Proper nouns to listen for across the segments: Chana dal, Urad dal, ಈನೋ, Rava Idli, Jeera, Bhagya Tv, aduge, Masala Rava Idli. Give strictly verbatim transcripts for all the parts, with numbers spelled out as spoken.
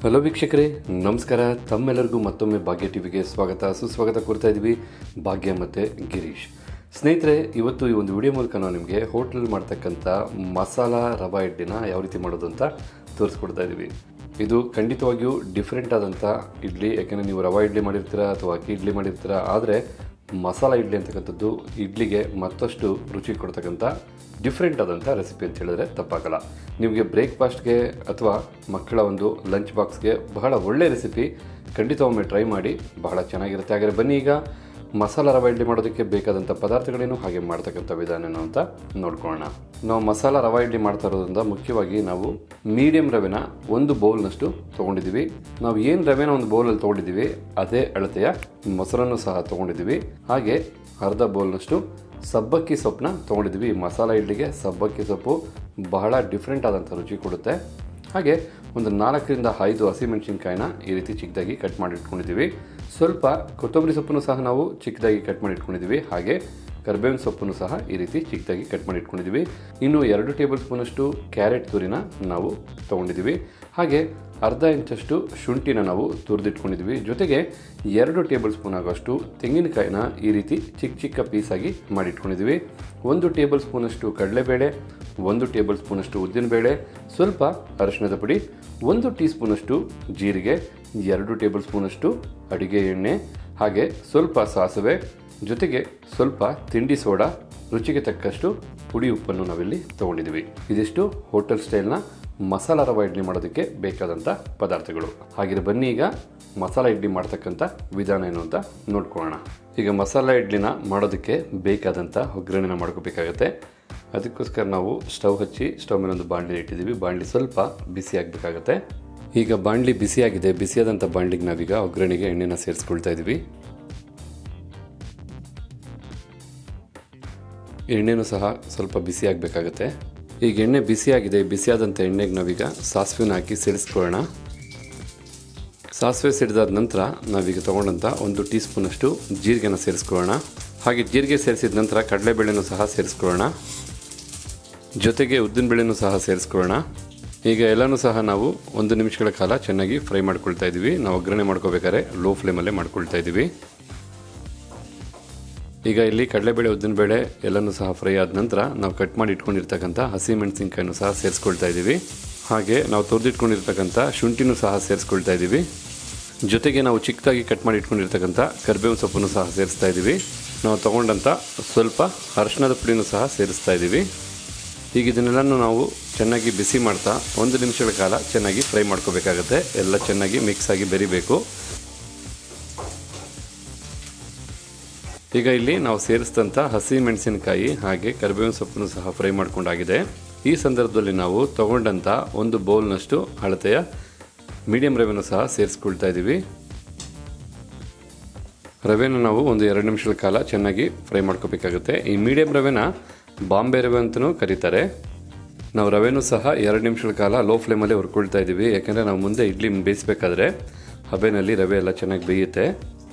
Hello ವೀಕ್ಷಕರೇ, ನಮಸ್ಕಾರ. ತಮ್ಮೆಲ್ಲರಿಗೂ ಮತ್ತೊಮ್ಮೆ ಭಾಗ್ಯ ಟಿ ವಿಗೆ ಸ್ವಾಗತ ಸುಸ್ವಾಗತ ಕೊಡ್ತಾ ಇದ್ದೀವಿ. ಭಾಗ್ಯ ಮತ್ತು ಗಿರೀಶ್ ಸ್ನೇಹಿತರೆ, ಇವತ್ತು ಈ ಒಂದು ವಿಡಿಯೋ ಮೂಲಕ ನಾವು ನಿಮಗೆ ಹೋಟ್ಲಲ್ಲಿ ಮಾಡ್ತಕ್ಕಂಥ ಮಸಾಲ ರವಾ ಇಡ್ಲಿನ ಯಾವ ರೀತಿ ಮಾಡೋದು ಅಂತ ತೋರಿಸ್ಕೊಡ್ತಾ ಇದ್ದೀವಿ. ಇದು ಖಂಡಿತವಾಗಿಯೂ ಡಿಫ್ರೆಂಟ್ ಆದಂಥ ಇಡ್ಲಿ, ಯಾಕೆಂದರೆ ನೀವು ರವಾ ಇಡ್ಲಿ ಮಾಡಿರ್ತೀರಾ ಅಥವಾ ಅಕ್ಕಿ ಇಡ್ಲಿ ಮಾಡಿರ್ತೀರಾ, ಆದರೆ ಮಸಾಲ ಇಡ್ಲಿ ಅಂತಕ್ಕಂಥದ್ದು ಇಡ್ಲಿಗೆ ಮತ್ತಷ್ಟು ರುಚಿ ಕೊಡ್ತಕ್ಕಂಥ ಡಿಫ್ರೆಂಟ್ ಆದಂಥ ರೆಸಿಪಿ ಅಂತ ಹೇಳಿದ್ರೆ ತಪ್ಪಾಗಲ್ಲ. ನಿಮಗೆ ಬ್ರೇಕ್ಫಾಸ್ಟ್ಗೆ ಅಥವಾ ಮಕ್ಕಳ ಒಂದು ಲಂಚ್ ಬಾಕ್ಸ್ಗೆ ಬಹಳ ಒಳ್ಳೆಯ ರೆಸಿಪಿ, ಖಂಡಿತ ಒಮ್ಮೆ ಟ್ರೈ ಮಾಡಿ, ಬಹಳ ಚೆನ್ನಾಗಿರುತ್ತೆ. ಹಾಗಾದರೆ ಬನ್ನಿ ಈಗ ಮಸಾಲ ರವಾ ಇಡ್ಲಿ ಮಾಡೋದಕ್ಕೆ ಬೇಕಾದಂಥ ಪದಾರ್ಥಗಳೇನು, ಹಾಗೆ ಮಾಡ್ತಕ್ಕಂಥ ವಿಧಾನವೇನು ಅಂತ ನೋಡ್ಕೊಳ್ಳೋಣ. ನಾವು ಮಸಾಲ ರವಾ ಇಡ್ಲಿ ಮಾಡ್ತಾ ಇರೋದ್ರಿಂದ ಮುಖ್ಯವಾಗಿ ನಾವು ಮೀಡಿಯಮ್ ರವೆನ ಒಂದು ಬೌಲ್ನಷ್ಟು ತೊಗೊಂಡಿದ್ದೀವಿ. ನಾವು ಏನು ರವೆನ ಒಂದು ಬೌಲಲ್ಲಿ ತೊಗೊಂಡಿದ್ದೀವಿ ಅದೇ ಅಳತೆಯ ಮೊಸರನ್ನು ಸಹ ತೊಗೊಂಡಿದ್ದೀವಿ. ಹಾಗೆ ಅರ್ಧ ಬೌಲ್ನಷ್ಟು ಸಬ್ಬಕ್ಕಿ ಸೊಪ್ಪನ್ನ ತೊಗೊಂಡಿದ್ದೀವಿ. ಮಸಾಲ ಇಡ್ಲಿಗೆ ಸಬ್ಬಕ್ಕಿ ಸೊಪ್ಪು ಬಹಳ ಡಿಫ್ರೆಂಟ್ ಆದಂಥ ರುಚಿ ಕೊಡುತ್ತೆ. ಹಾಗೆ ಒಂದು ನಾಲ್ಕರಿಂದ ಐದು ಹಸಿಮೆಣಸಿನ್ಕಾಯಿನ ಈ ರೀತಿ ಚಿಕ್ಕದಾಗಿ ಕಟ್ ಮಾಡಿಟ್ಕೊಂಡಿದ್ದೀವಿ. ಸ್ವಲ್ಪ ಕೊತ್ತಂಬರಿ ಸೊಪ್ಪನ್ನು ಸಹ ನಾವು ಚಿಕ್ಕದಾಗಿ ಕಟ್ ಮಾಡಿಟ್ಕೊಂಡಿದ್ದೀವಿ. ಹಾಗೆ ಕರ್ಬೇವಿನ ಸೊಪ್ಪನ್ನು ಸಹ ಈ ರೀತಿ ಚಿಕ್ಕದಾಗಿ ಕಟ್ ಮಾಡಿಟ್ಕೊಂಡಿದ್ದೀವಿ. ಇನ್ನು ಎರಡು ಟೇಬಲ್ ಸ್ಪೂನಷ್ಟು ಕ್ಯಾರೆಟ್ ತುರಿನ ನಾವು ತೊಗೊಂಡಿದ್ದೀವಿ. ಹಾಗೆ ಅರ್ಧ ಇಂಚಷ್ಟು ಶುಂಠಿನ ನಾವು ತುರಿದಿಟ್ಕೊಂಡಿದ್ದೀವಿ. ಜೊತೆಗೆ ಎರಡು ಟೇಬಲ್ ಸ್ಪೂನ್ ಆಗೋಷ್ಟು ತೆಂಗಿನಕಾಯಿನ ಈ ರೀತಿ ಚಿಕ್ಕ ಚಿಕ್ಕ ಪೀಸಾಗಿ ಮಾಡಿಟ್ಕೊಂಡಿದ್ದೀವಿ. ಒಂದು ಟೇಬಲ್ ಸ್ಪೂನಷ್ಟು ಕಡಲೆಬೇಳೆ, ಒಂದು ಟೇಬಲ್ ಸ್ಪೂನಷ್ಟು ಉದ್ದಿನಬೇಳೆ, ಸ್ವಲ್ಪ ಅರಿಶಿಣದ ಪುಡಿ, ಒಂದು ಟೀ ಸ್ಪೂನಷ್ಟು ಜೀರಿಗೆ, ಎರಡು ಟೇಬಲ್ ಸ್ಪೂನಷ್ಟು ಅಡುಗೆ ಎಣ್ಣೆ, ಹಾಗೆ ಸ್ವಲ್ಪ ಸಾಸಿವೆ, ಜೊತೆಗೆ ಸ್ವಲ್ಪ ತಿಂಡಿ ಸೋಡಾ, ರುಚಿಗೆ ತಕ್ಕಷ್ಟು ಪುಡಿ ಉಪ್ಪನ್ನು ನಾವಿಲ್ಲಿ ತೊಗೊಂಡಿದ್ದೀವಿ. ಇದಿಷ್ಟು ಹೋಟೆಲ್ ಸ್ಟೈಲ್ನ ಮಸಾಲ ರವಾ ಇಡ್ಲಿ ಮಾಡೋದಕ್ಕೆ ಬೇಕಾದಂಥ ಪದಾರ್ಥಗಳು. ಹಾಗಿದ್ರೆ ಬನ್ನಿ ಈಗ ಮಸಾಲ ಇಡ್ಲಿ ಮಾಡ್ತಕ್ಕಂಥ ವಿಧಾನ ಏನು ಅಂತ ನೋಡ್ಕೊಳ್ಳೋಣ. ಈಗ ಮಸಾಲ ಇಡ್ಲಿನ ಮಾಡೋದಕ್ಕೆ ಬೇಕಾದಂಥ ಒಗ್ಗರಣೆನ ಮಾಡ್ಕೋಬೇಕಾಗತ್ತೆ. ಅದಕ್ಕೋಸ್ಕರ ನಾವು ಸ್ಟವ್ ಹಚ್ಚಿ ಸ್ಟವ್ ಮೇಲೆ ಒಂದು ಬಾಣಲಿ ಇಟ್ಟಿದ್ದೀವಿ. ಬಾಣಲಿ ಸ್ವಲ್ಪ ಬಿಸಿ ಆಗಬೇಕಾಗತ್ತೆ. ಈಗ ಬಾಣಲಿ ಬಿಸಿಯಾಗಿದೆ. ಬಿಸಿಯಾದಂಥ ಬಾಣಲಿಗೆ ನಾವೀಗ ಒಗ್ಗರಣೆಗೆ ಎಣ್ಣೆನ ಸೇರಿಸ್ಕೊಳ್ತಾ ಇದ್ದೀವಿ. ಎಣ್ಣೆನೂ ಸಹ ಸ್ವಲ್ಪ ಬಿಸಿಯಾಗಬೇಕಾಗತ್ತೆ. ಈಗ ಎಣ್ಣೆ ಬಿಸಿಯಾಗಿದೆ. ಬಿಸಿಯಾದಂಥ ಎಣ್ಣೆಗೆ ನಾವೀಗ ಸಾಸಿವೆನ ಹಾಕಿ ಸಿಡಿಸ್ಕೊಳ್ಳೋಣ. ಸಾಸಿವೆ ಸಿಡಿದಾದ ನಂತರ ನಾವೀಗ ತೊಗೊಂಡಂಥ ಒಂದು ಟೀ ಸ್ಪೂನಷ್ಟು ಜೀರಿಗೆನ ಸೇರಿಸ್ಕೊಳ್ಳೋಣ. ಹಾಗೆ ಜೀರಿಗೆ ಸೇರಿಸಿದ ನಂತರ ಕಡಲೆಬೇಳೆನೂ ಸಹ ಸೇರಿಸ್ಕೊಳ್ಳೋಣ. ಜೊತೆಗೆ ಉದ್ದಿನಬೇಳೆನೂ ಸಹ ಸೇರಿಸ್ಕೊಳ್ಳೋಣ. ಈಗ ಎಲ್ಲನೂ ಸಹ ನಾವು ಒಂದು ನಿಮಿಷಗಳ ಕಾಲ ಚೆನ್ನಾಗಿ ಫ್ರೈ ಮಾಡ್ಕೊಳ್ತಾ ಇದ್ದೀವಿ. ನಾವು ಒಗ್ಗರಣೆ ಮಾಡ್ಕೋಬೇಕಾದ್ರೆ ಲೋ ಫ್ಲೇಮಲ್ಲೇ ಮಾಡ್ಕೊಳ್ತಾ ಇದ್ದೀವಿ. ಈಗ ಇಲ್ಲಿ ಕಡಲೆಬೇಳೆ, ಉದ್ದಿನಬೇಳೆ ಎಲ್ಲನೂ ಸಹ ಫ್ರೈ ಆದ ನಂತರ ನಾವು ಕಟ್ ಮಾಡಿ ಇಟ್ಕೊಂಡಿರ್ತಕ್ಕಂಥ ಹಸಿಮೆಣಸಿನ್ಕಾಯಿನೂ ಸಹ ಸೇರಿಸ್ಕೊಳ್ತಾ ಇದ್ದೀವಿ. ಹಾಗೆ ನಾವು ತೊರೆದಿಟ್ಕೊಂಡಿರ್ತಕ್ಕಂಥ ಶುಂಠಿನೂ ಸಹ ಸೇರಿಸ್ಕೊಳ್ತಾ ಇದ್ದೀವಿ. ಜೊತೆಗೆ ನಾವು ಚಿಕ್ಕದಾಗಿ ಕಟ್ ಮಾಡಿ ಇಟ್ಕೊಂಡಿರ್ತಕ್ಕಂಥ ಕರ್ಬೇವಿನ ಸೊಪ್ಪನ್ನು ಸಹ ಸೇರಿಸ್ತಾ ಇದ್ದೀವಿ. ನಾವು ತೊಗೊಂಡಂಥ ಸ್ವಲ್ಪ ಅರಿಶಿಣದ ಪುಡಿನೂ ಸಹ ಸೇರಿಸ್ತಾ ಇದ್ದೀವಿ. ಈಗ ಇದನ್ನೆಲ್ಲನೂ ನಾವು ಚೆನ್ನಾಗಿ ಬಿಸಿ ಮಾಡ್ತಾ ಒಂದು ನಿಮಿಷಗಳ ಕಾಲ ಚೆನ್ನಾಗಿ ಫ್ರೈ ಮಾಡ್ಕೋಬೇಕಾಗತ್ತೆ. ಎಲ್ಲ ಚೆನ್ನಾಗಿ ಮಿಕ್ಸ್ ಆಗಿ ಬೆರಿಬೇಕು. ಈಗ ಇಲ್ಲಿ ನಾವು ಸೇರಿಸಿದಂಥ ಹಸಿ ಮೆಣಸಿನಕಾಯಿ ಹಾಗೆ ಕರಿಬೇವಿನ ಸೊಪ್ಪನ್ನು ಸಹ ಫ್ರೈ ಮಾಡ್ಕೊಂಡಾಗಿದೆ. ಈ ಸಂದರ್ಭದಲ್ಲಿ ನಾವು ತೊಗೊಂಡಂಥ ಒಂದು ಬೌಲ್ನಷ್ಟು ಅಳತೆಯ ಮೀಡಿಯಮ್ ರವೆನೂ ಸಹ ಸೇರಿಸ್ಕೊಳ್ತಾ ಇದ್ದೀವಿ. ರವೆನ ನಾವು ಒಂದು ಎರಡು ನಿಮಿಷದ ಕಾಲ ಚೆನ್ನಾಗಿ ಫ್ರೈ ಮಾಡ್ಕೋಬೇಕಾಗುತ್ತೆ. ಈ ಮೀಡಿಯಮ್ ರವೆನ ಬಾಂಬೆ ರವೆ ಅಂತಲೂ ಕರೀತಾರೆ. ನಾವು ರವೆನೂ ಸಹ ಎರಡು ನಿಮಿಷದ ಕಾಲ ಲೋ ಫ್ಲೇಮಲ್ಲೇ ಹುರ್ಕೊಳ್ತಾ ಇದ್ದೀವಿ. ಯಾಕೆಂದರೆ ನಾವು ಮುಂದೆ ಇಡ್ಲಿ ಬೇಯಿಸಬೇಕಾದ್ರೆ ಹಬೆನಲ್ಲಿ ರವೆ ಎಲ್ಲ ಚೆನ್ನಾಗಿ ಬೇಯುತ್ತೆ.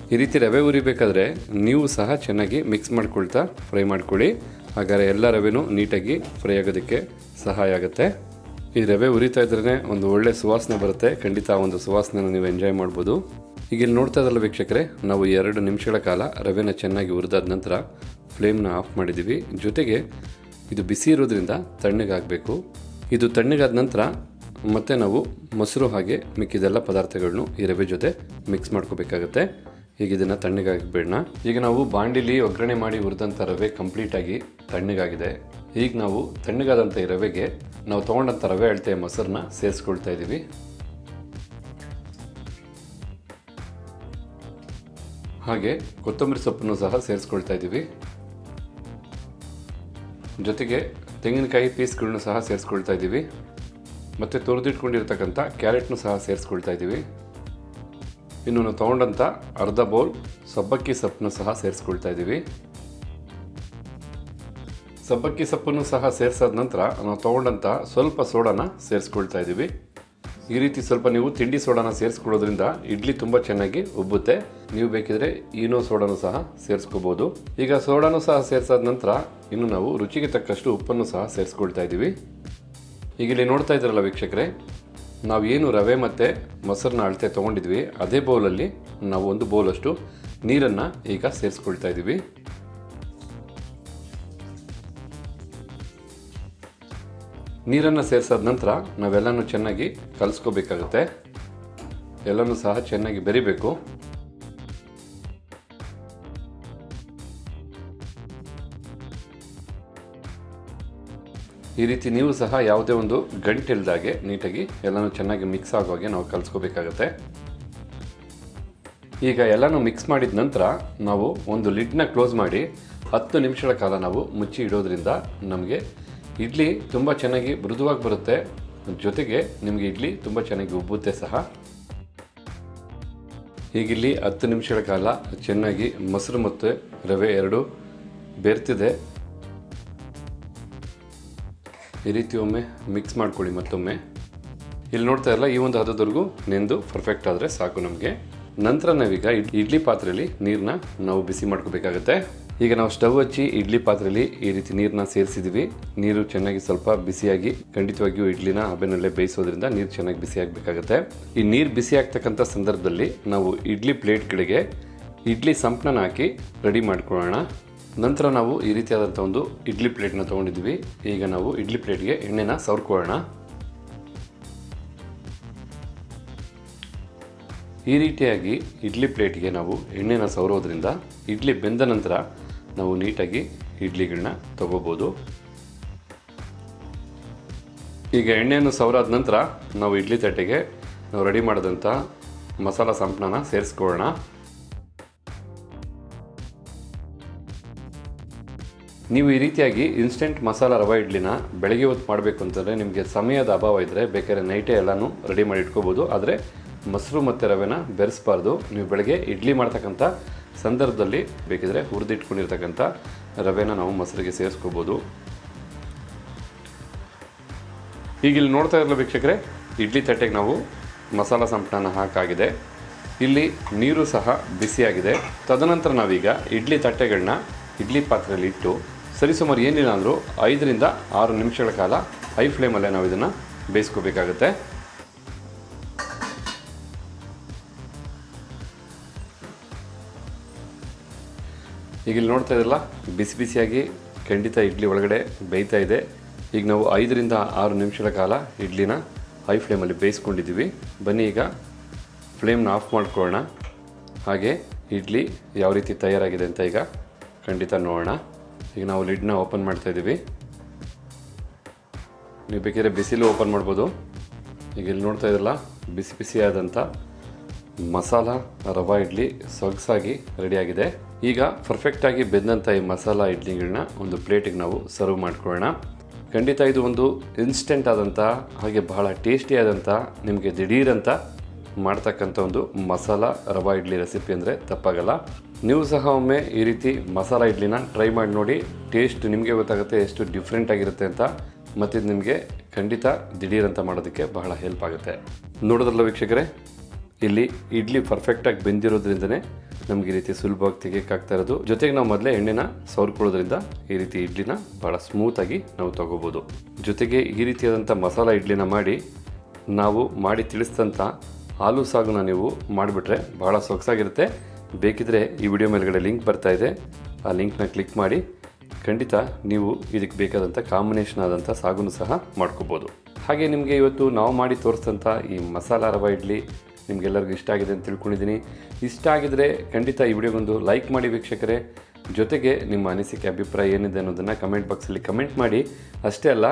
ಈ ರೀತಿ ರವೆ ಉರಿಬೇಕಾದ್ರೆ ನೀವು ಸಹ ಚೆನ್ನಾಗಿ ಮಿಕ್ಸ್ ಮಾಡ್ಕೊಳ್ತಾ ಫ್ರೈ ಮಾಡ್ಕೊಳ್ಳಿ. ಹಾಗಾದರೆ ಎಲ್ಲ ರವೆನೂ ನೀಟಾಗಿ ಫ್ರೈ ಆಗೋದಕ್ಕೆ ಸಹಾಯ ಆಗುತ್ತೆ. ಈ ರವೆ ಉರಿತಾ ಇದ್ರೇ ಒಂದು ಒಳ್ಳೆ ಸುವಾಸನೆ ಬರುತ್ತೆ. ಖಂಡಿತ ಆ ಒಂದು ಸುವಾಸನೆನ ನೀವು ಎಂಜಾಯ್ ಮಾಡ್ಬೋದು. ಈಗ ಇಲ್ಲಿ ನೋಡ್ತಾ ಇದ್ರಲ್ಲ ವೀಕ್ಷಕರೇ, ನಾವು ಎರಡು ನಿಮಿಷಗಳ ಕಾಲ ರವೆನ ಚೆನ್ನಾಗಿ ಹುರಿದಾದ ನಂತರ ಫ್ಲೇಮ್ನ ಆಫ್ ಮಾಡಿದ್ದೀವಿ. ಜೊತೆಗೆ ಇದು ಬಿಸಿ ಇರೋದ್ರಿಂದ ತಣ್ಣಗಾಗಬೇಕು. ಇದು ತಣ್ಣಗಾದ ನಂತರ ಮತ್ತೆ ನಾವು ಮೊಸರು ಹಾಗೆ ಮಿಕ್ಕಿದೆಲ್ಲ ಪದಾರ್ಥಗಳನ್ನು ಈ ರವೆ ಜೊತೆ ಮಿಕ್ಸ್ ಮಾಡ್ಕೋಬೇಕಾಗತ್ತೆ. ಈಗ ಇದನ್ನು ತಣ್ಣಗಾಗಬೇಡಣ. ಈಗ ನಾವು ಬಾಂಡಿಲಿ ಒಗ್ಗರಣೆ ಮಾಡಿ ಹುರಿದಂಥ ರವೆ ಕಂಪ್ಲೀಟಾಗಿ ತಣ್ಣಗಾಗಿದೆ. ಈಗ ನಾವು ತಣ್ಣಗಾದಂಥ ಈ ರವೆಗೆ ನಾವು ತೊಗೊಂಡಂಥ ರವೆ ಅಳತೆಯ ಮೊಸರನ್ನ ಸೇರಿಸ್ಕೊಳ್ತಾ ಇದ್ದೀವಿ. ಹಾಗೆ ಕೊತ್ತಂಬರಿ ಸೊಪ್ಪನ್ನು ಸಹ ಸೇರಿಸ್ಕೊಳ್ತಾ ಇದ್ದೀವಿ. ಜೊತೆಗೆ ತೆಂಗಿನಕಾಯಿ ಪೀಸ್ಗಳನ್ನು ಸಹ ಸೇರಿಸ್ಕೊಳ್ತಾ ಇದ್ದೀವಿ. ಮತ್ತು ತುರಿದಿಟ್ಕೊಂಡಿರ್ತಕ್ಕಂಥ ಕ್ಯಾರೆಟ್ನು ಸಹ ಸೇರಿಸ್ಕೊಳ್ತಾ ಇದ್ದೀವಿ. ಇನ್ನು ನಾವು ತೊಗೊಂಡಂಥ ಅರ್ಧ ಬೌಲ್ ಸಬ್ಬಕ್ಕಿ ಸೊಪ್ಪನ್ನು ಸಹ ಸೇರಿಸ್ಕೊಳ್ತಾ ಇದ್ದೀವಿ. ಸಬ್ಬಕ್ಕಿ ಸೊಪ್ಪನ್ನು ಸಹ ಸೇರಿಸಾದ ನಂತರ ನಾವು ತೊಗೊಂಡಂಥ ಸ್ವಲ್ಪ ಸೋಡಾನ ಸೇರಿಸ್ಕೊಳ್ತಾ ಇದ್ದೀವಿ. ಈ ರೀತಿ ಸ್ವಲ್ಪ ನೀವು ತಿಂಡಿ ಸೋಡಾನ ಸೇರಿಸ್ಕೊಳ್ಳೋದ್ರಿಂದ ಇಡ್ಲಿ ತುಂಬ ಚೆನ್ನಾಗಿ ಉಬ್ಬುತ್ತೆ. ನೀವು ಬೇಕಿದ್ರೆ ಈನೋ ಸೋಡಾನು ಸಹ ಸೇರಿಸ್ಕೋಬೋದು. ಈಗ ಸೋಡಾನು ಸಹ ಸೇರಿಸಾದ ನಂತರ ಇನ್ನು ನಾವು ರುಚಿಗೆ ತಕ್ಕಷ್ಟು ಉಪ್ಪನ್ನು ಸಹ ಸೇರಿಸ್ಕೊಳ್ತಾ ಇದ್ದೀವಿ. ಈಗ ಇಲ್ಲಿ ನೋಡ್ತಾ ಇದ್ದೀರಲ್ಲ ವೀಕ್ಷಕರೇ, ನಾವು ಏನು ರವೆ ಮತ್ತು ಮೊಸರನ್ನ ಅಳತೆ ತೊಗೊಂಡಿದ್ವಿ ಅದೇ ಬೌಲಲ್ಲಿ ನಾವು ಒಂದು ಬೌಲಷ್ಟು ನೀರನ್ನು ಈಗ ಸೇರಿಸ್ಕೊಳ್ತಾ ಇದ್ದೀವಿ. ನೀರನ್ನು ಸೇರಿಸಾದ ನಂತರ ನಾವೆಲ್ಲನೂ ಚೆನ್ನಾಗಿ ಕಲಸ್ಕೋಬೇಕಾಗುತ್ತೆ. ಎಲ್ಲನೂ ಸಹ ಚೆನ್ನಾಗಿ ಬೆರಿಬೇಕು. ಈ ರೀತಿ ನೀವು ಸಹ ಯಾವುದೇ ಒಂದು ಗಂಟೆ ಇಲ್ದಾಗೆ ನೀಟಾಗಿ ಎಲ್ಲನೂ ಚೆನ್ನಾಗಿ ಮಿಕ್ಸ್ ಆಗೋ ಹಾಗೆ ನಾವು ಕಲಸ್ಕೋಬೇಕಾಗುತ್ತೆ. ಈಗ ಎಲ್ಲನೂ ಮಿಕ್ಸ್ ಮಾಡಿದ ನಂತರ ನಾವು ಒಂದು ಲಿಡ್ನ ಕ್ಲೋಸ್ ಮಾಡಿ ಹತ್ತು ನಿಮಿಷಗಳ ಕಾಲ ನಾವು ಮುಚ್ಚಿ ಇಡೋದ್ರಿಂದ ನಮಗೆ ಇಡ್ಲಿ ತುಂಬ ಚೆನ್ನಾಗಿ ಮೃದುವಾಗಿ ಬರುತ್ತೆ. ಜೊತೆಗೆ ನಿಮಗೆ ಇಡ್ಲಿ ತುಂಬ ಚೆನ್ನಾಗಿ ಉಬ್ಬುತ್ತೆ ಸಹ. ಹೀಗಿಲ್ಲಿ ಹತ್ತು ನಿಮಿಷಗಳ ಕಾಲ ಚೆನ್ನಾಗಿ ಮೊಸರು ಮತ್ತು ರವೆ ಎರಡು ಬೆರ್ತಿದೆ. ಈ ರೀತಿ ಒಮ್ಮೆ ಮಿಕ್ಸ್ ಮಾಡ್ಕೊಳ್ಳಿ ಮತ್ತೊಮ್ಮೆ. ಇಲ್ಲಿ ನೋಡ್ತಾ ಇರಲ್ಲ, ಈ ಒಂದು ಹದದವರೆಗೂ ನೆಂದು ಪರ್ಫೆಕ್ಟ್ ಆದರೆ ಸಾಕು ನಮಗೆ. ನಂತರ ನಾವೀಗ ಇಡ್ಲಿ ಪಾತ್ರೆಯಲ್ಲಿ ನೀರನ್ನ ನಾವು ಬಿಸಿ ಮಾಡ್ಕೋಬೇಕಾಗತ್ತೆ. ಈಗ ನಾವು ಸ್ಟವ್ ಹಚ್ಚಿ ಇಡ್ಲಿ ಪಾತ್ರೆಯಲ್ಲಿ ಈ ರೀತಿ ನೀರನ್ನ ಸೇರಿಸಿದ್ವಿ. ನೀರು ಚೆನ್ನಾಗಿ ಸ್ವಲ್ಪ ಬಿಸಿಯಾಗಿ, ಖಂಡಿತವಾಗಿಯೂ ಇಡ್ಲಿನ ಹಬೆನಲ್ಲೇ ಬೇಯಿಸೋದ್ರಿಂದ ನೀರು ಚೆನ್ನಾಗಿ ಬಿಸಿಯಾಗಬೇಕಾಗತ್ತೆ. ಈ ನೀರು ಬಿಸಿ ಆಗ್ತಕ್ಕಂಥ ಸಂದರ್ಭದಲ್ಲಿ ನಾವು ಇಡ್ಲಿ ಪ್ಲೇಟ್ಗಳಿಗೆ ಇಡ್ಲಿ ಸಂಪನ್ನ ಹಾಕಿ ರೆಡಿ ಮಾಡ್ಕೊಳ್ಳೋಣ. ನಂತರ ನಾವು ಈ ರೀತಿಯಾದಂಥ ಒಂದು ಇಡ್ಲಿ ಪ್ಲೇಟ್ನ ತೊಗೊಂಡಿದ್ವಿ. ಈಗ ನಾವು ಇಡ್ಲಿ ಪ್ಲೇಟ್ಗೆ ಎಣ್ಣೆನ ಸವರ್ಕೊಳ್ಳೋಣ. ಈ ರೀತಿಯಾಗಿ ಇಡ್ಲಿ ಪ್ಲೇಟ್ಗೆ ನಾವು ಎಣ್ಣೆನ ಸವರೋದ್ರಿಂದ ಇಡ್ಲಿ ಬೆಂದ ನಂತರ ನಾವು ನೀಟಾಗಿ ಇಡ್ಲಿಗಳನ್ನ ತಗೋಬೋದು. ಈಗ ಎಣ್ಣೆಯನ್ನು ಸವರಾದ ನಂತರ ನಾವು ಇಡ್ಲಿ ತಟ್ಟೆಗೆ ನಾವು ರೆಡಿ ಮಾಡಿದಂಥ ಮಸಾಲ ಸಂಪನ್ನ ಸೇರಿಸ್ಕೊಳ್ಳೋಣ. ನೀವು ಈ ರೀತಿಯಾಗಿ ಇನ್ಸ್ಟೆಂಟ್ ಮಸಾಲ ರವೆ ಇಡ್ಲಿನ ಬೆಳಗ್ಗೆ ಹೊತ್ತು ಮಾಡಬೇಕು ಅಂತಂದರೆ ನಿಮಗೆ ಸಮಯದ ಅಭಾವ ಇದ್ದರೆ ಬೇಕಾದ್ರೆ ನೈಟೇ ಎಲ್ಲನೂ ರೆಡಿ ಮಾಡಿ ಇಟ್ಕೋಬೋದು. ಆದರೆ ಮೊಸರು ಮತ್ತು ರವೆನ ಬೆರೆಸ್ಬಾರ್ದು. ನೀವು ಬೆಳಗ್ಗೆ ಇಡ್ಲಿ ಮಾಡ್ತಕ್ಕಂಥ ಸಂದರ್ಭದಲ್ಲಿ ಬೇಕಿದ್ರೆ ಹುರಿದಿಟ್ಕೊಂಡಿರ್ತಕ್ಕಂಥ ರವೆನ ನಾವು ಮೊಸರಿಗೆ ಸೇರಿಸ್ಕೋಬೋದು. ಈಗಿಲ್ಲಿ ನೋಡ್ತಾ ಇರಲು ವೀಕ್ಷಕರೇ, ಇಡ್ಲಿ ತಟ್ಟೆಗೆ ನಾವು ಮಸಾಲ ಸಂಪನ್ನ ಹಾಕಾಗಿದೆ. ಇಲ್ಲಿ ನೀರು ಸಹ ಬಿಸಿಯಾಗಿದೆ. ತದನಂತರ ನಾವೀಗ ಇಡ್ಲಿ ತಟ್ಟೆಗಳನ್ನ ಇಡ್ಲಿ ಪಾತ್ರೆಯಲ್ಲಿ ಇಟ್ಟು ಸರಿಸುಮಾರು ಏನಿಲ್ಲ ಅಂದರೂ ಐದರಿಂದ ಆರು ನಿಮಿಷಗಳ ಕಾಲ ಹೈ ಫ್ಲೇಮಲ್ಲೇ ನಾವು ಇದನ್ನು ಬೇಯಿಸ್ಕೋಬೇಕಾಗತ್ತೆ. ಈಗ ಇಲ್ಲಿ ನೋಡ್ತಾ ಇದ್ರಲ್ಲ, ಬಿಸಿ ಬಿಸಿಯಾಗಿ ಖಂಡಿತ ಇಡ್ಲಿ ಒಳಗಡೆ ಬೇಯ್ತಾ ಇದೆ. ಈಗ ನಾವು ಐದರಿಂದ ಆರು ನಿಮಿಷಗಳ ಕಾಲ ಇಡ್ಲಿನ ಹೈ ಫ್ಲೇಮಲ್ಲಿ ಬೇಯಿಸ್ಕೊಂಡಿದ್ದೀವಿ. ಬನ್ನಿ ಈಗ ಫ್ಲೇಮ್ನ ಆಫ್ ಮಾಡ್ಕೊಳ್ಳೋಣ. ಹಾಗೆ ಇಡ್ಲಿ ಯಾವ ರೀತಿ ತಯಾರಾಗಿದೆ ಅಂತ ಈಗ ಖಂಡಿತ ನೋಡೋಣ. ಈಗ ನಾವು ಲಿಡ್ನ ಓಪನ್ ಮಾಡ್ತಾಯಿದ್ದೀವಿ. ನೀವು ಬೇಕಿದ್ರೆ ಬಿಸಿಲು ಓಪನ್ ಮಾಡ್ಬೋದು. ಈಗ ಇಲ್ಲಿ ನೋಡ್ತಾ ಇದ್ರಲ್ಲ, ಬಿಸಿ ಬಿಸಿಯಾದಂಥ ಮಸಾಲ ರವೆ ಇಡ್ಲಿ ಸೊಗಸಾಗಿ ರೆಡಿಯಾಗಿದೆ. ಈಗ ಪರ್ಫೆಕ್ಟಾಗಿ ಬೆಂದಂಥ ಈ ಮಸಾಲ ಇಡ್ಲಿಗಳನ್ನ ಒಂದು ಪ್ಲೇಟಿಗೆ ನಾವು ಸರ್ವ್ ಮಾಡ್ಕೊಳ್ಳೋಣ. ಖಂಡಿತ ಇದು ಒಂದು ಇನ್ಸ್ಟೆಂಟ್ ಆದಂಥ, ಹಾಗೆ ಬಹಳ ಟೇಸ್ಟಿಯಾದಂಥ, ನಿಮಗೆ ದಿಢೀರಂತ ಮಾಡ್ತಕ್ಕಂಥ ಒಂದು ಮಸಾಲ ರವೆ ಇಡ್ಲಿ ರೆಸಿಪಿ ಅಂದರೆ ತಪ್ಪಾಗಲ್ಲ. ನೀವು ಸಹ ಒಮ್ಮೆ ಈ ರೀತಿ ಮಸಾಲ ಇಡ್ಲಿನ ಟ್ರೈ ಮಾಡಿ ನೋಡಿ. ಟೇಸ್ಟ್ ನಿಮಗೆ ಗೊತ್ತಾಗುತ್ತೆ ಎಷ್ಟು ಡಿಫ್ರೆಂಟ್ ಆಗಿರುತ್ತೆ ಅಂತ. ಮತ್ತು ಇದು ನಿಮಗೆ ಖಂಡಿತ ದಿಢೀರಂತ ಮಾಡೋದಕ್ಕೆ ಬಹಳ ಹೆಲ್ಪ್ ಆಗುತ್ತೆ. ನೋಡೋದ್ರಲ್ಲ ವೀಕ್ಷಕರೇ, ಇಲ್ಲಿ ಇಡ್ಲಿ ಪರ್ಫೆಕ್ಟಾಗಿ ಬೆಂದಿರೋದ್ರಿಂದನೇ ನಮಗೆ ಈ ರೀತಿ ಸುಲಭವಾಗಿ ತೆಗೆಯಕ್ಕಾಗ್ತಾ ಇರೋದು. ಜೊತೆಗೆ ನಾವು ಮೊದಲೇ ಎಣ್ಣೆನ ಸವರ್ಕೊಳ್ಳೋದ್ರಿಂದ ಈ ರೀತಿ ಇಡ್ಲಿನ ಭಾಳ ಸ್ಮೂತಾಗಿ ನಾವು ತಗೋಬೋದು. ಜೊತೆಗೆ ಈ ರೀತಿಯಾದಂಥ ಮಸಾಲ ಇಡ್ಲಿನ ಮಾಡಿ ನಾವು ಮಾಡಿ ತಿಳಿಸಿದಂಥ ಆಲೂ ಸಾಗನ್ನ ನೀವು ಮಾಡಿಬಿಟ್ರೆ ಭಾಳ ಸೊಗಸಾಗಿರುತ್ತೆ. ಬೇಕಿದ್ರೆ ಈ ವಿಡಿಯೋ ಮೇಲ್ಗಡೆ ಲಿಂಕ್ ಬರ್ತಾ ಇದೆ, ಆ ಲಿಂಕ್ನ ಕ್ಲಿಕ್ ಮಾಡಿ ಖಂಡಿತ ನೀವು ಇದಕ್ಕೆ ಬೇಕಾದಂಥ ಕಾಂಬಿನೇಷನ್ ಆದಂಥ ಸಾಗನ್ನು ಸಹ ಮಾಡ್ಕೋಬೋದು. ಹಾಗೆ ನಿಮಗೆ ಇವತ್ತು ನಾವು ಮಾಡಿ ತೋರಿಸಿದಂಥ ಈ ಮಸಾಲ ರವೆ ಇಡ್ಲಿ ನಿಮಗೆಲ್ಲರಿಗೂ ಇಷ್ಟ ಆಗಿದೆ ಅಂತ ತಿಳ್ಕೊಂಡಿದ್ದೀನಿ. ಇಷ್ಟ ಆಗಿದರೆ ಖಂಡಿತ ಈ ವಿಡಿಯೋಗೊಂದು ಲೈಕ್ ಮಾಡಿ ವೀಕ್ಷಕರೇ. ಜೊತೆಗೆ ನಿಮ್ಮ ಅನಿಸಿಕೆ ಅಭಿಪ್ರಾಯ ಏನಿದೆ ಅನ್ನೋದನ್ನು ಕಮೆಂಟ್ ಬಾಕ್ಸಲ್ಲಿ ಕಮೆಂಟ್ ಮಾಡಿ. ಅಷ್ಟೇ ಅಲ್ಲ,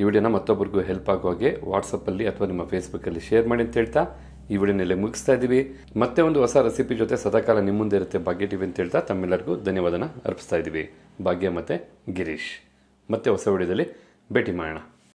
ಈ ವಿಡಿಯೋನ ಮತ್ತೊಬ್ಬರಿಗೂ ಹೆಲ್ಪ್ ಆಗೋ ಹಾಗೆ ವಾಟ್ಸಪ್ಪಲ್ಲಿ ಅಥವಾ ನಿಮ್ಮ ಫೇಸ್ಬುಕ್ಕಲ್ಲಿ ಶೇರ್ ಮಾಡಿ ಅಂತ ಹೇಳ್ತಾ ಈ ವಿಡಿಯೋನಲ್ಲೇ ಮುಗಿಸ್ತಾ ಇದ್ದೀವಿ. ಮತ್ತೆ ಒಂದು ಹೊಸ ರೆಸಿಪಿ ಜೊತೆ ಸದಾಕಾಲ ನಿಮ್ಮ ಮುಂದೆ ಇರುತ್ತೆ ಭಾಗ್ಯ ಟಿವಿ ಅಂತ ಹೇಳ್ತಾ ತಮ್ಮೆಲ್ಲರಿಗೂ ಧನ್ಯವಾದನ ಅರ್ಪಿಸ್ತಾ ಇದ್ದೀವಿ. ಭಾಗ್ಯ ಮತ್ತು ಗಿರೀಶ್ ಮತ್ತೆ ಹೊಸ ವಿಡಿಯೋದಲ್ಲಿ ಭೇಟಿ ಮಾಡೋಣ.